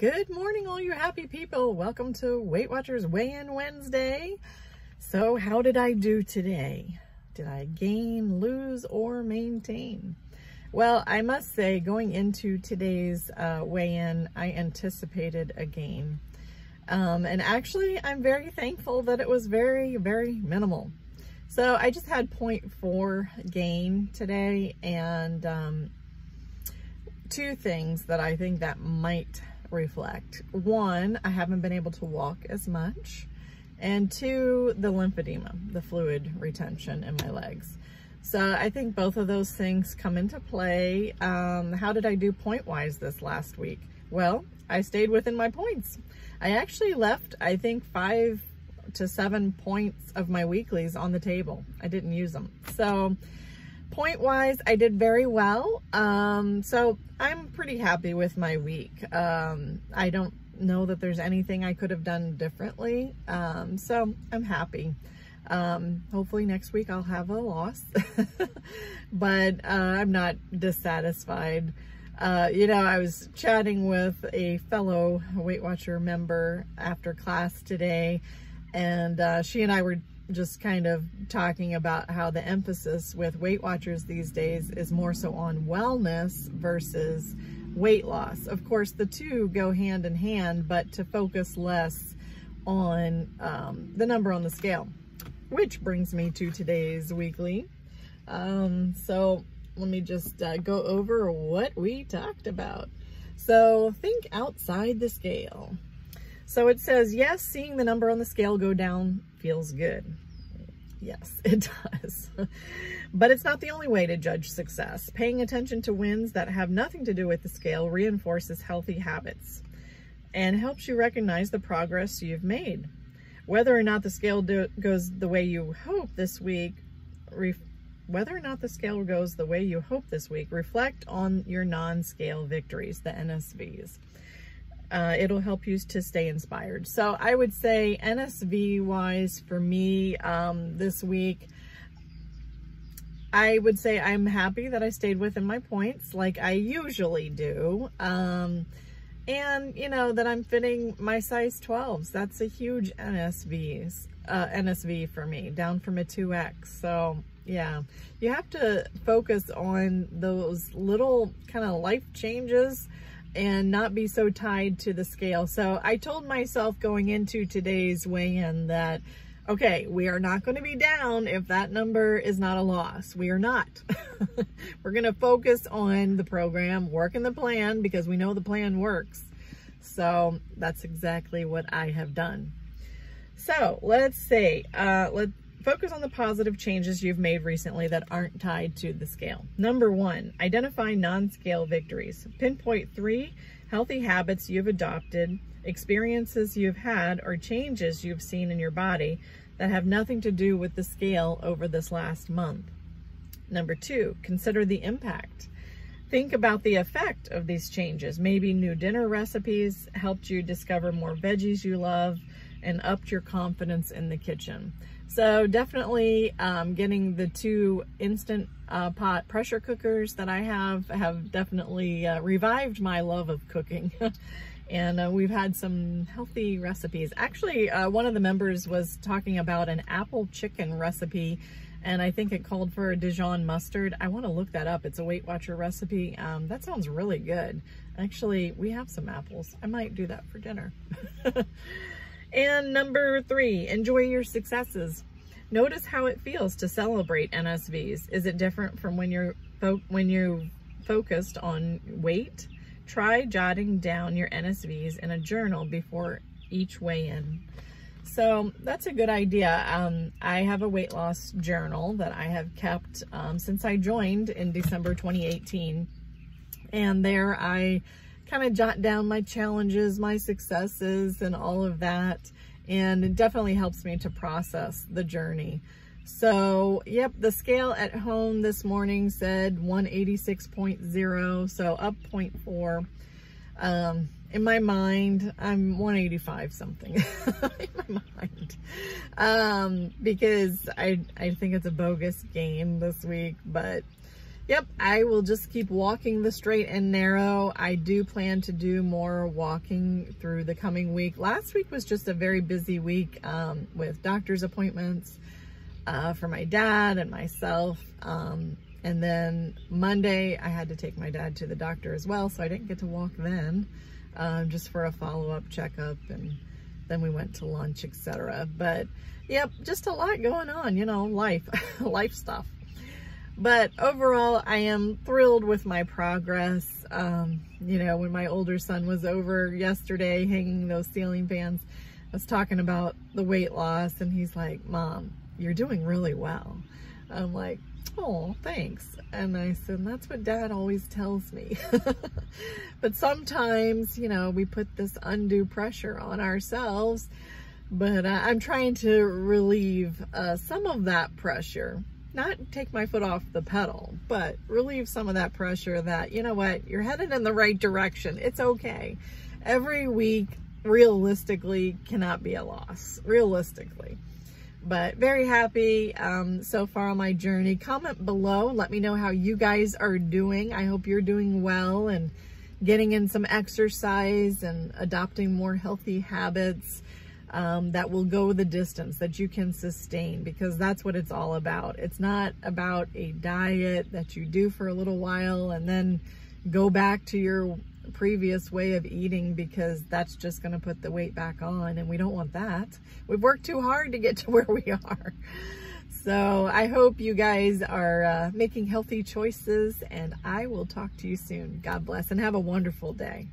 Good morning, all you happy people. Welcome to Weight Watchers Weigh In Wednesday. So how did I do today? Did I gain, lose, or maintain? Well, I must say going into today's weigh-in, I anticipated a gain. And actually, I'm very thankful that it was very, very minimal. So I just had 0.4 gain today, and two things that I think that might reflect. One, I haven't been able to walk as much, and two, the lymphedema, the fluid retention in my legs. So I think both of those things come into play. How did I do point-wise this last week? Well, I stayed within my points. I actually left, I think, 5 to 7 points of my weeklies on the table. I didn't use them. So point-wise, I did very well. So I'm pretty happy with my week. I don't know that there's anything I could have done differently. So I'm happy. Hopefully next week I'll have a loss, but I'm not dissatisfied. You know, I was chatting with a fellow Weight Watcher member after class today, and she and I were just kind of talking about how the emphasis with Weight Watchers these days is more so on wellness versus weight loss. Of course, the two go hand in hand, but to focus less on the number on the scale, which brings me to today's weekly. So let me just go over what we talked about. So think outside the scale. So it says, yes, seeing the number on the scale go down feels good. Yes, it does. But it's not the only way to judge success. Paying attention to wins that have nothing to do with the scale reinforces healthy habits and helps you recognize the progress you've made. Whether or not the scale goes the way you hope this week, reflect on your non-scale victories, the NSVs. It'll help you to stay inspired. So I would say NSV wise for me this week, I would say I'm happy that I stayed within my points like I usually do. And you know that I'm fitting my size 12s. That's a huge NSV for me, down from a 2X. So yeah, you have to focus on those little kind of life changes and not be so tied to the scale. So I told myself going into today's weigh-in that, okay, we are not going to be down if that number is not a loss. We are not. We're going to focus on the program, working the plan, because we know the plan works. So that's exactly what I have done. So let's see. Let's focus on the positive changes you've made recently that aren't tied to the scale. Number one, identify non-scale victories. Pinpoint 3 healthy habits you've adopted, experiences you've had, or changes you've seen in your body that have nothing to do with the scale over this last month. Number 2, consider the impact. Think about the effect of these changes. Maybe new dinner recipes helped you discover more veggies you love and upped your confidence in the kitchen. So definitely getting the 2 Instant Pot pressure cookers that I have definitely revived my love of cooking. And we've had some healthy recipes. Actually, one of the members was talking about an apple chicken recipe, and I think it called for a Dijon mustard. I want to look that up. It's a Weight Watcher recipe. That sounds really good. Actually, we have some apples. I might do that for dinner. And number 3, enjoy your successes. Notice how it feels to celebrate NSVs. Is it different from when you're focused on weight? Try jotting down your NSVs in a journal before each weigh-in. So that's a good idea. I have a weight loss journal that I have kept since I joined in December 2018. And there I kind of jot down my challenges, my successes, and all of that. And it definitely helps me to process the journey. So, yep, the scale at home this morning said 186.0, so up 0.4. In my mind, I'm 185 something in my mind, because I think it's a bogus gain this week, but yep, I will just keep walking the straight and narrow. I do plan to do more walking through the coming week. Last week was just a very busy week with doctor's appointments for my dad and myself. And then Monday, I had to take my dad to the doctor as well, so I didn't get to walk then, just for a follow-up checkup, and then we went to lunch, etc. But yep, just a lot going on, you know, life, life stuff. But overall, I am thrilled with my progress. You know, when my older son was over yesterday hanging those ceiling fans, I was talking about the weight loss, and he's like, "Mom, you're doing really well." I'm like, "Oh, thanks." And I said, "That's what Dad always tells me." But sometimes, you know, we put this undue pressure on ourselves, but I'm trying to relieve some of that pressure, not take my foot off the pedal, but relieve some of that pressure that, you know what, you're headed in the right direction. It's okay. Every week realistically cannot be a loss, realistically. But very happy so far on my journey. Comment below, let me know how you guys are doing. I hope you're doing well and getting in some exercise and adopting more healthy habits that will go the distance, that you can sustain, because that's what it's all about. It's not about a diet that you do for a little while and then go back to your previous way of eating, because that's just going to put the weight back on, and we don't want that. We've worked too hard to get to where we are. So I hope you guys are making healthy choices, and I will talk to you soon. God bless, and have a wonderful day.